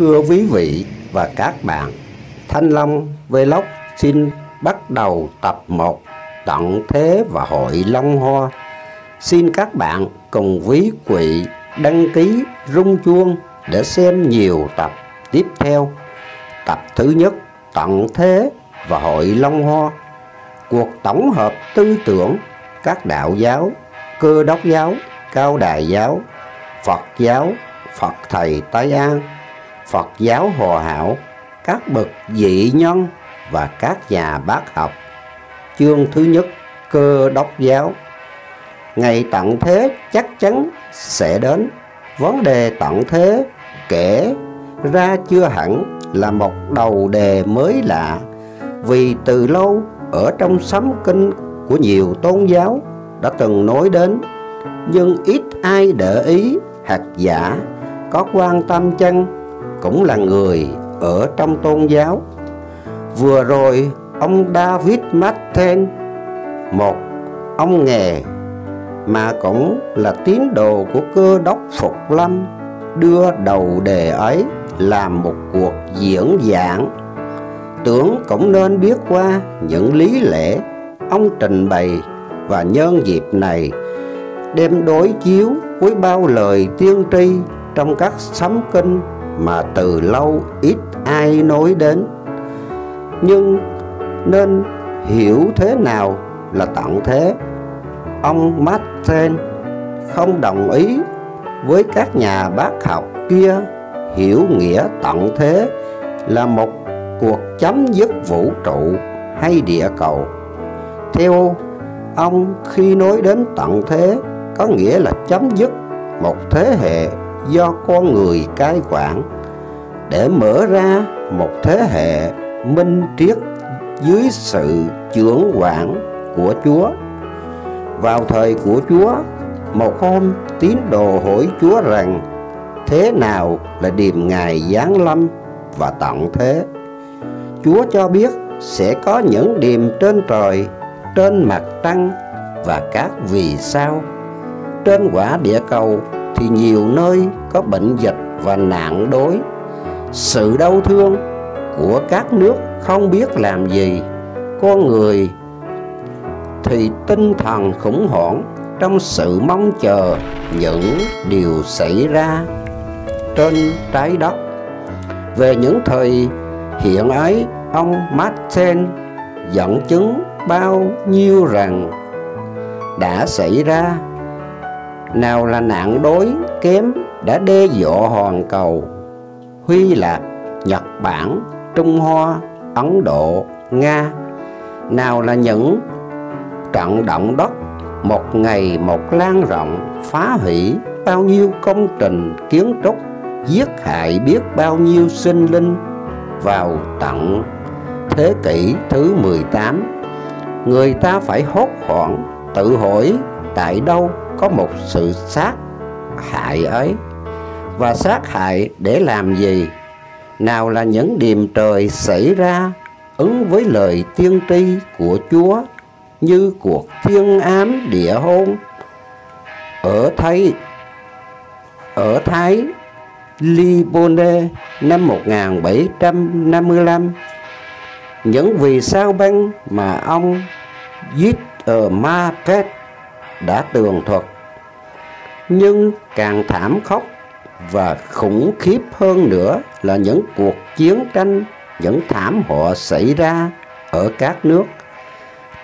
Thưa quý vị và các bạn, Thanh Long Vlog xin bắt đầu tập 1 Tận Thế và Hội Long Hoa. Xin các bạn cùng quý vị đăng ký rung chuông để xem nhiều tập tiếp theo. Tập thứ nhất, Tận Thế và Hội Long Hoa, cuộc tổng hợp tư tưởng các đạo giáo, Cơ Đốc giáo, Cao Đài giáo, Phật giáo, Phật Thầy Tây An, Phật giáo hòa hảo, các bậc dị nhân và các nhà bác học. Chương thứ nhất, Cơ Đốc giáo. Ngày tận thế chắc chắn sẽ đến. Vấn đề tận thế kể ra chưa hẳn là một đầu đề mới lạ, vì từ lâu ở trong sấm kinh của nhiều tôn giáo đã từng nói đến, nhưng ít ai để ý hoặc giả có quan tâm chăng cũng là người ở trong tôn giáo. Vừa rồi ông David Martin, một ông nghề mà cũng là tín đồ của Cơ Đốc Phục Lâm, đưa đầu đề ấy làm một cuộc diễn giảng. Tưởng cũng nên biết qua những lý lẽ ông trình bày, và nhân dịp này đem đối chiếu với bao lời tiên tri trong các sấm kinh mà từ lâu ít ai nói đến. Nhưng nên hiểu thế nào là tận thế, ông Martin không đồng ý với các nhà bác học kia hiểu nghĩa tận thế là một cuộc chấm dứt vũ trụ hay địa cầu. Theo ông, khi nói đến tận thế có nghĩa là chấm dứt một thế hệ do con người cai quản để mở ra một thế hệ minh triết dưới sự chưởng quản của Chúa. Vào thời của Chúa, một hôm tín đồ hỏi Chúa rằng thế nào là điềm Ngài giáng lâm và tận thế. Chúa cho biết sẽ có những điềm trên trời, trên mặt trăng và các vì sao. Trên quả địa cầu thì nhiều nơi có bệnh dịch và nạn đói. Sự đau thương của các nước không biết làm gì. Con người thì tinh thần khủng hoảng trong sự mong chờ những điều xảy ra trên trái đất. Về những thời hiện ấy, ông Martin dẫn chứng bao nhiêu rằng đã xảy ra. Nào là nạn đói kém đã đe dọa hoàn cầu, Hy Lạp, Nhật Bản, Trung Hoa, Ấn Độ, Nga. Nào là những trận động đất một ngày một lan rộng, phá hủy bao nhiêu công trình kiến trúc, giết hại biết bao nhiêu sinh linh. Vào tận thế kỷ thứ 18, người ta phải hốt hoảng tự hỏi tại đâu có một sự sát hại ấy, và sát hại để làm gì. Nào là những điềm trời xảy ra ứng với lời tiên tri của Chúa, như cuộc thiên ám địa hôn ở Thái Libonê năm 1755. Những vì sao băng mà ông Josephine đã tường thuật. Nhưng càng thảm khốc và khủng khiếp hơn nữa là những cuộc chiến tranh, những thảm họa xảy ra ở các nước.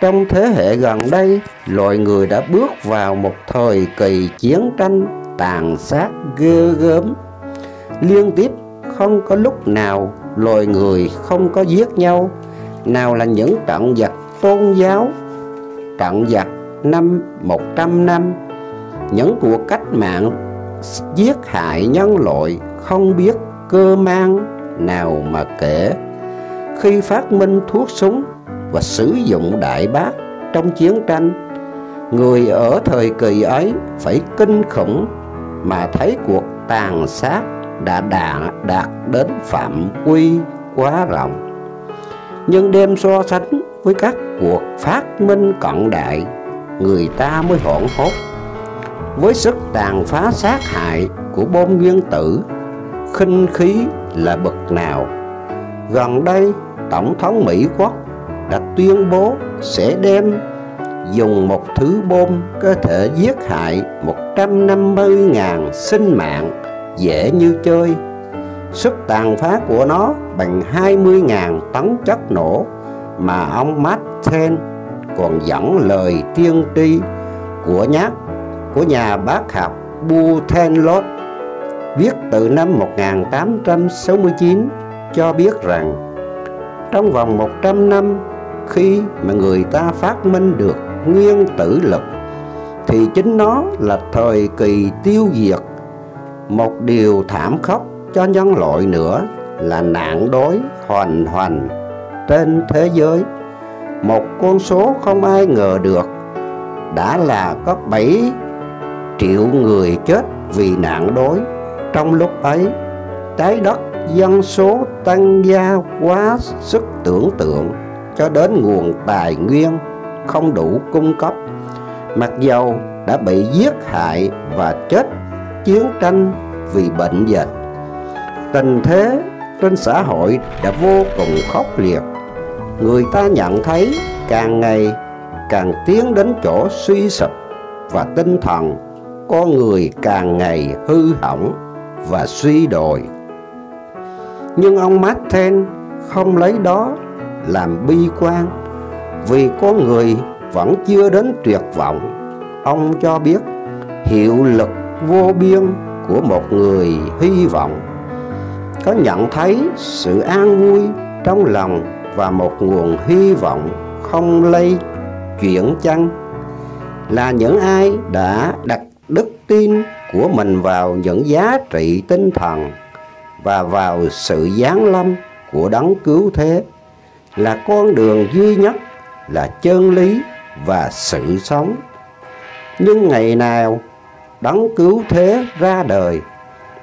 Trong thế hệ gần đây, loài người đã bước vào một thời kỳ chiến tranh tàn sát ghê gớm. Liên tiếp, không có lúc nào loài người không có giết nhau. Nào là những trận giặc tôn giáo, trận giặc năm 100 năm, những cuộc cách mạng giết hại nhân loại không biết cơ man nào mà kể. Khi phát minh thuốc súng và sử dụng đại bác trong chiến tranh, người ở thời kỳ ấy phải kinh khủng mà thấy cuộc tàn sát đã đạt đến phạm quy quá rộng. Nhưng đem so sánh với các cuộc phát minh cận đại, người ta mới hoảng hốt với sức tàn phá sát hại của bom nguyên tử, khinh khí là bậc nào. Gần đây, Tổng thống Mỹ Quốc đã tuyên bố sẽ dùng một thứ bom có thể giết hại 150.000 sinh mạng dễ như chơi. Sức tàn phá của nó bằng 20.000 tấn chất nổ, mà ông Martin còn dẫn lời tiên tri của nhà bác học Putren viết từ năm 1869 cho biết rằng trong vòng 100 năm, khi mà người ta phát minh được nguyên tử lực thì chính nó là thời kỳ tiêu diệt. Một điều thảm khốc cho nhân loại nữa là nạn đói hoành hành trên thế giới. Một con số không ai ngờ được, đã là có 7 triệu người chết vì nạn đói. Trong lúc ấy, trái đất dân số tăng gia quá sức tưởng tượng, cho đến nguồn tài nguyên không đủ cung cấp. Mặc dầu đã bị giết hại và chết chiến tranh vì bệnh dịch, tình thế trên xã hội đã vô cùng khốc liệt. Người ta nhận thấy càng ngày càng tiến đến chỗ suy sụp, và tinh thần con người càng ngày hư hỏng và suy đồi. Nhưng ông Martin không lấy đó làm bi quan, vì con người vẫn chưa đến tuyệt vọng. Ông cho biết hiệu lực vô biên của một người hy vọng, có nhận thấy sự an vui trong lòng và một nguồn hy vọng không lay chuyển chăng, là những ai đã đặt đức tin của mình vào những giá trị tinh thần và vào sự giáng lâm của Đấng Cứu Thế, là con đường duy nhất, là chân lý và sự sống. Nhưng ngày nào Đấng Cứu Thế ra đời,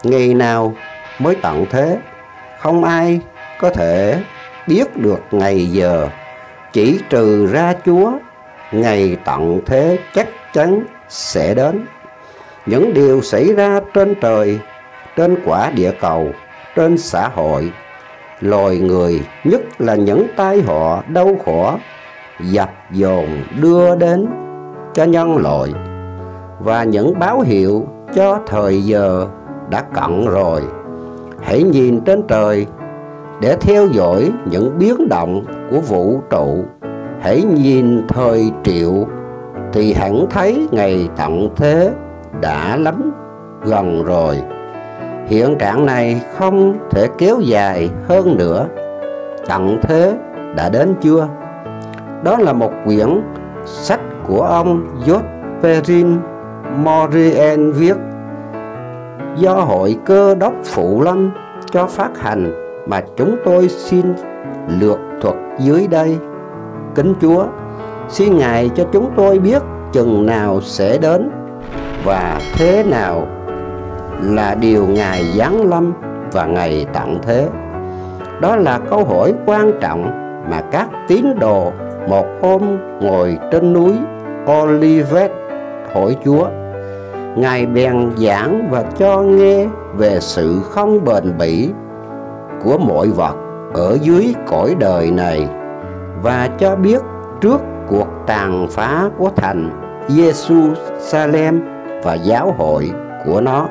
ngày nào mới tận thế, không ai có thể biết được ngày giờ, chỉ trừ ra Chúa. Ngày tận thế chắc chắn sẽ đến. Những điều xảy ra trên trời, trên quả địa cầu, trên xã hội loài người, nhất là những tai họa đau khổ dập dồn đưa đến cho nhân loại, và những báo hiệu cho thời giờ đã cận rồi. Hãy nhìn trên trời để theo dõi những biến động của vũ trụ. Hãy nhìn thời triệu thì hẳn thấy ngày tận thế đã lắm gần rồi. Hiện trạng này không thể kéo dài hơn nữa. Tận thế đã đến chưa? Đó là một quyển sách của ông Josephine Morien viết, do Hội Cơ Đốc Phụ Lâm cho phát hành, mà chúng tôi xin lược thuật dưới đây. Kính Chúa, xin Ngài cho chúng tôi biết chừng nào sẽ đến, và thế nào là điều Ngài giáng lâm và Ngày tận thế. Đó là câu hỏi quan trọng mà các tín đồ một hôm ngồi trên núi Olivet hỏi Chúa. Ngài bèn giảng và cho nghe về sự không bền bỉ của mọi vật ở dưới cõi đời này, và cho biết trước cuộc tàn phá của thành Giêsu Salem và giáo hội của nó.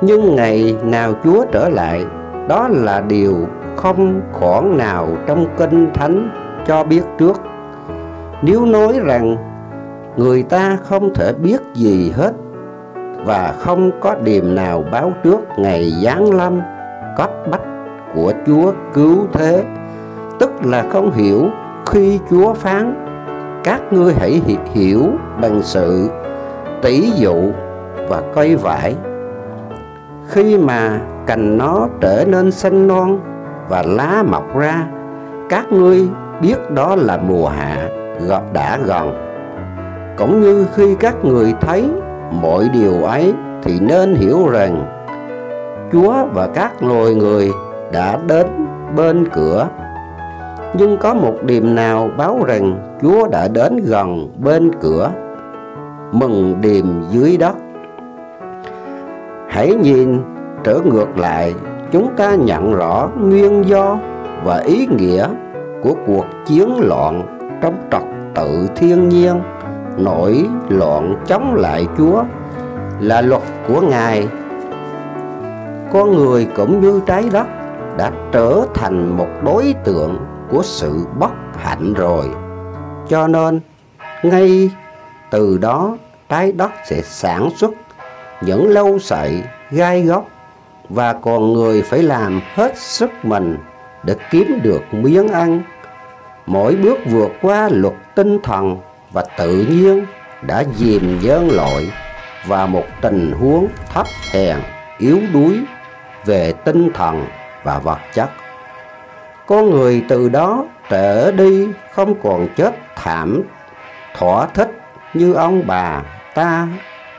Nhưng ngày nào Chúa trở lại, đó là điều không khoảng nào trong Kinh Thánh cho biết trước. Nếu nói rằng người ta không thể biết gì hết và không có điểm nào báo trước ngày giáng lâm cấp bách của Chúa Cứu Thế, tức là không hiểu khi Chúa phán các ngươi hãy hiểu bằng sự tỷ dụ và cây vải. Khi mà cành nó trở nên xanh non và lá mọc ra, các ngươi biết đó là mùa hạ đã gần. Cũng như khi các người thấy mọi điều ấy thì nên hiểu rằng Chúa và các loài người đã đến bên cửa. Nhưng có một điểm nào báo rằng Chúa đã đến gần bên cửa? Mừng điềm dưới đất. Hãy nhìn trở ngược lại, chúng ta nhận rõ nguyên do và ý nghĩa của cuộc chiến loạn trong trật tự thiên nhiên. Nổi loạn chống lại Chúa là luật của Ngài. Con người cũng như trái đất đã trở thành một đối tượng của sự bất hạnh rồi. Cho nên ngay từ đó trái đất sẽ sản xuất những lâu sậy gai góc, và con người phải làm hết sức mình để kiếm được miếng ăn. Mỗi bước vượt qua luật tinh thần và tự nhiên đã dìm nhân loại vào một tình huống thấp hèn, yếu đuối về tinh thần và vật chất. Con người từ đó trở đi không còn chết thảm thỏa thích như ông bà ta,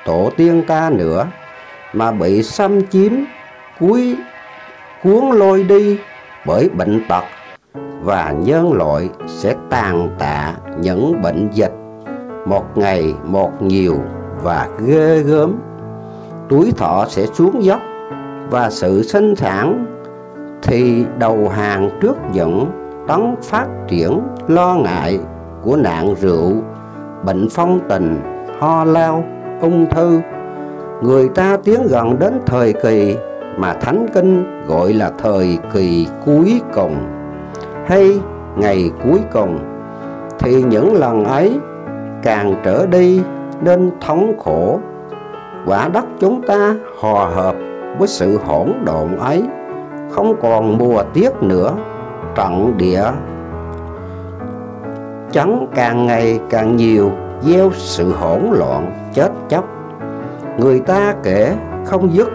tổ tiên ta nữa, mà bị xâm chiếm, cuốn lôi đi bởi bệnh tật, và nhân loại sẽ tàn tạ những bệnh dịch một ngày một nhiều và ghê gớm. Tuổi thọ sẽ xuống dốc và sự sinh sản thì đầu hàng trước những tấn phát triển lo ngại của nạn rượu, bệnh phong tình, ho lao, ung thư. Người ta tiến gần đến thời kỳ mà Thánh Kinh gọi là thời kỳ cuối cùng hay ngày cuối cùng, thì những lần ấy càng trở đi nên thống khổ. Quả đất chúng ta hòa hợp với sự hỗn độn ấy, không còn mùa tiết nữa, trận địa chấn càng ngày càng nhiều, gieo sự hỗn loạn chết chóc. Người ta kể không dứt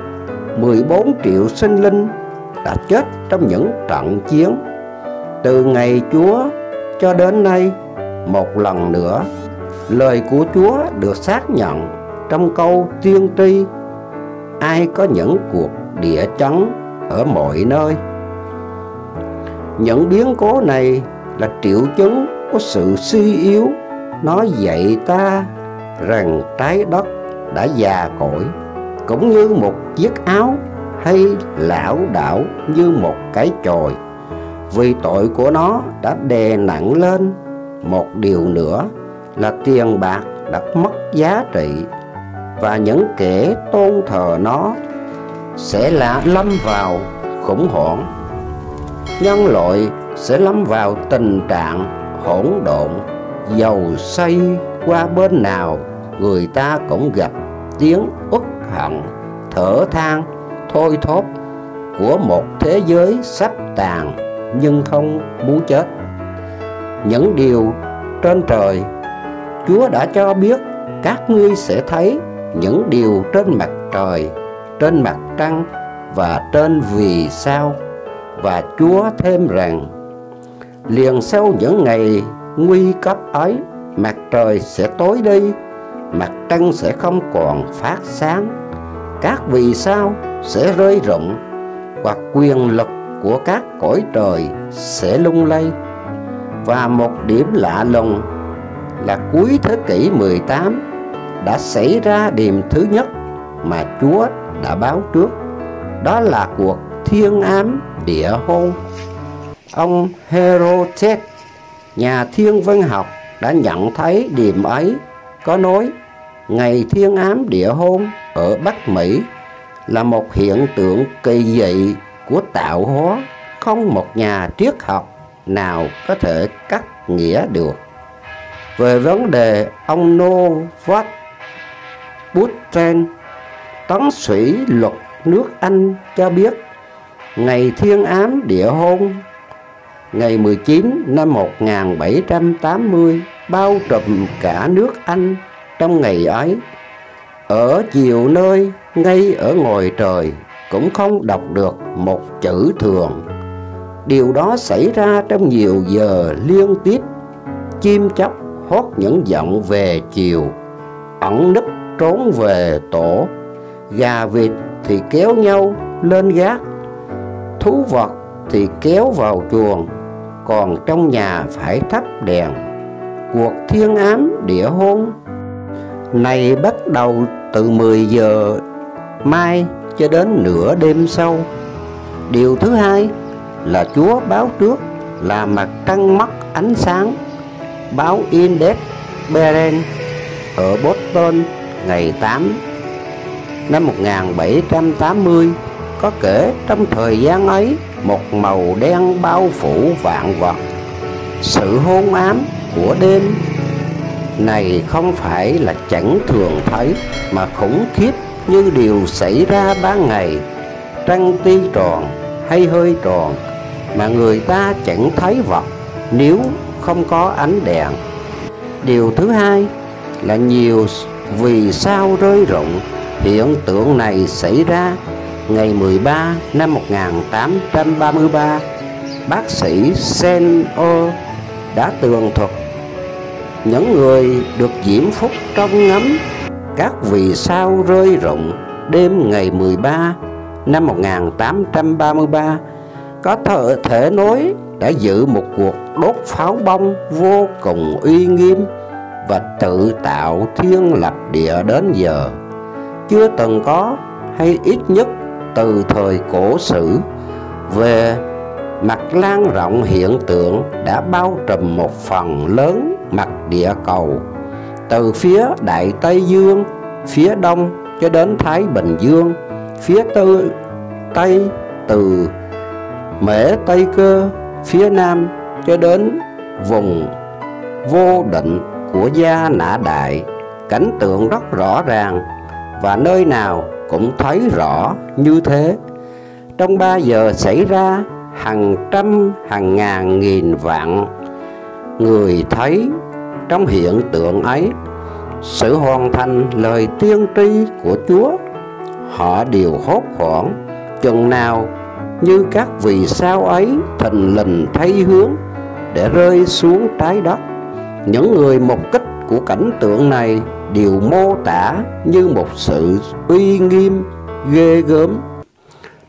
14 triệu sinh linh đã chết trong những trận chiến. Từ ngày Chúa cho đến nay, một lần nữa lời của Chúa được xác nhận trong câu tiên tri: ai có những cuộc địa chấn ở mọi nơi. Những biến cố này là triệu chứng của sự suy yếu. Nó dạy ta rằng trái đất đã già cỗi, cũng như một chiếc áo, hay lão đảo như một cái chòi, vì tội của nó đã đè nặng lên. Một điều nữa là tiền bạc đã mất giá trị, và những kẻ tôn thờ nó sẽ là lâm vào khủng hoảng. Nhân loại sẽ lâm vào tình trạng hỗn độn, dầu xây qua bên nào người ta cũng gặp tiếng uất hận, thở than, thôi thóp của một thế giới sắp tàn nhưng không muốn chết. Những điều trên trời Chúa đã cho biết, các ngươi sẽ thấy những điều trên mặt trời, trên mặt trăng và trên vì sao. Và Chúa thêm rằng liền sau những ngày nguy cấp ấy, mặt trời sẽ tối đi, mặt trăng sẽ không còn phát sáng, các vì sao sẽ rơi rụng, và quyền lực của các cõi trời sẽ lung lay. Và một điểm lạ lùng là cuối thế kỷ 18 đã xảy ra điểm thứ nhất mà Chúa đã báo trước, đó là cuộc thiên ám địa hôn. Ông Herodot, nhà thiên văn học, đã nhận thấy điểm ấy, có nói ngày thiên ám địa hôn ở Bắc Mỹ là một hiện tượng kỳ dị của tạo hóa, không một nhà triết học nào có thể cắt nghĩa được. Về vấn đề ông Novak Putren, tấn sĩ luật nước Anh, cho biết ngày thiên ám địa hôn ngày 19 năm 1780 bao trùm cả nước Anh. Trong ngày ấy, ở nhiều nơi ngay ở ngoài trời cũng không đọc được một chữ thường. Điều đó xảy ra trong nhiều giờ liên tiếp, chim chóc hót những giọng về chiều, ẩn nấp trốn về tổ, gà vịt thì kéo nhau lên gác, thú vật thì kéo vào chuồng, còn trong nhà phải thắp đèn. Cuộc thiên ám địa hôn này bắt đầu từ 10 giờ mai cho đến nửa đêm sau. Điều thứ hai là Chúa báo trước là mặt trăng mất ánh sáng, báo Index Beren ở Boston ngày 8 năm 1780 có kể trong thời gian ấy một màu đen bao phủ vạn vật. Sự hôn ám của đêm này không phải là chẳng thường thấy mà khủng khiếp như điều xảy ra ban ngày. Trăng ti tròn hay hơi tròn mà người ta chẳng thấy vật nếu không có ánh đèn. Điều thứ hai là nhiều vì sao rơi rụng. Hiện tượng này xảy ra ngày 13 năm 1833. Bác sĩ Seno đã tường thuật những người được diễm phúc trong ngắm các vì sao rơi rụng đêm ngày 13 năm 1833 có thể nói đã dự một cuộc đốt pháo bông vô cùng uy nghiêm và tự tạo thiên lập địa đến giờ chưa từng có, hay ít nhất từ thời cổ sử. Về mặt lan rộng, hiện tượng đã bao trùm một phần lớn mặt địa cầu từ phía Đại Tây Dương phía đông cho đến Thái Bình Dương phía Tây, từ Mễ Tây Cơ phía nam cho đến vùng vô định của Gia Nã Đại. Cảnh tượng rất rõ ràng và nơi nào cũng thấy rõ như thế. Trong 3 giờ xảy ra, hàng trăm hàng ngàn nghìn vạn người thấy trong hiện tượng ấy sự hoàn thành lời tiên tri của Chúa. Họ đều hốt hoảng chừng nào như các vì sao ấy thình lình thay hướng để rơi xuống trái đất. Những người mục kích của cảnh tượng này đều mô tả như một sự uy nghiêm ghê gớm.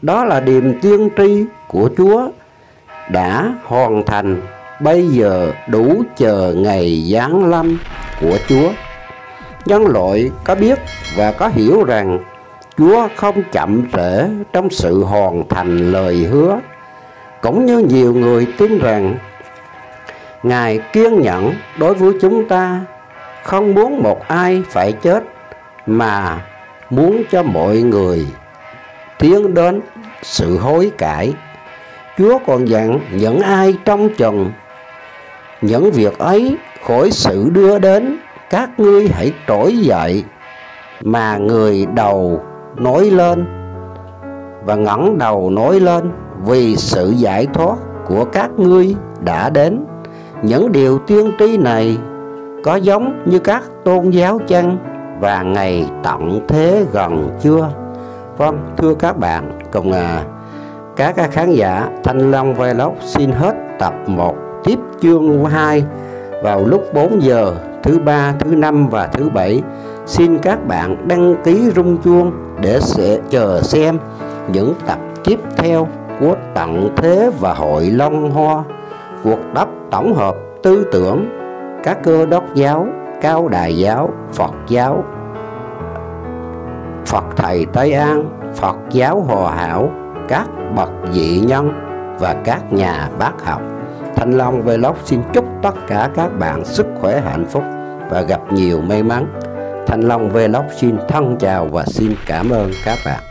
Đó là điềm tiên tri của Chúa đã hoàn thành, bây giờ đủ chờ ngày giáng lâm của Chúa. Nhân loại có biết và có hiểu rằng Chúa không chậm trễ trong sự hoàn thành lời hứa, cũng như nhiều người tin rằng Ngài kiên nhẫn đối với chúng ta, không muốn một ai phải chết mà muốn cho mọi người tiến đến sự hối cải. Chúa còn dặn những ai trong chừng những việc ấy khỏi sự đưa đến, các ngươi hãy trỗi dậy mà người đầu nói lên và ngẩng đầu nói lên, vì sự giải thoát của các ngươi đã đến. Những điều tiên tri này có giống như các tôn giáo chăng, và ngày tận thế gần chưa? Vâng, thưa các bạn, cùng các khán giả Thanh Long Vlog xin hết tập 1 tiếp chương 2 vào lúc 4 giờ thứ ba, thứ năm và thứ bảy. Xin các bạn đăng ký rung chuông để sẽ chờ xem những tập tiếp theo của Tận Thế và Hội Long Hoa, cuộc đắp tổng hợp tư tưởng các Cơ Đốc giáo, Cao Đài giáo, Phật Thầy Tây An, Phật giáo hòa hảo, các bậc dị nhân và các nhà bác học. Thanh Long Vlog xin chúc tất cả các bạn sức khỏe, hạnh phúc và gặp nhiều may mắn. Thanh Long Vlog xin thân chào và xin cảm ơn các bạn.